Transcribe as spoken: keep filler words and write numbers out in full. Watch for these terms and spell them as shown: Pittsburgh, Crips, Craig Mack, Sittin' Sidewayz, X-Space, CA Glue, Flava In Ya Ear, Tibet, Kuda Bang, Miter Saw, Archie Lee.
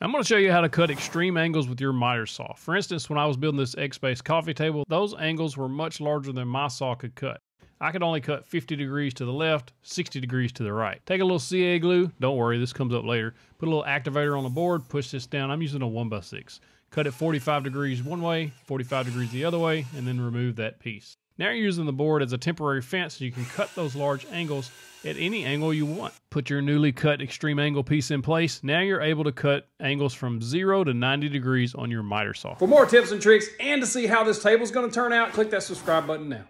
I'm going to show you how to cut extreme angles with your miter saw. For instance, when I was building this X-Space coffee table, those angles were much larger than my saw could cut. I could only cut fifty degrees to the left, sixty degrees to the right. Take a little C A glue, don't worry, this comes up later. Put a little activator on the board, push this down. I'm using a one by six. Cut it forty-five degrees one way, forty-five degrees the other way, and then remove that piece. Now you're using the board as a temporary fence so you can cut those large angles at any angle you want. Put your newly cut extreme angle piece in place. Now you're able to cut angles from zero to ninety degrees on your miter saw. For more tips and tricks and to see how this table is going to turn out, click that subscribe button now.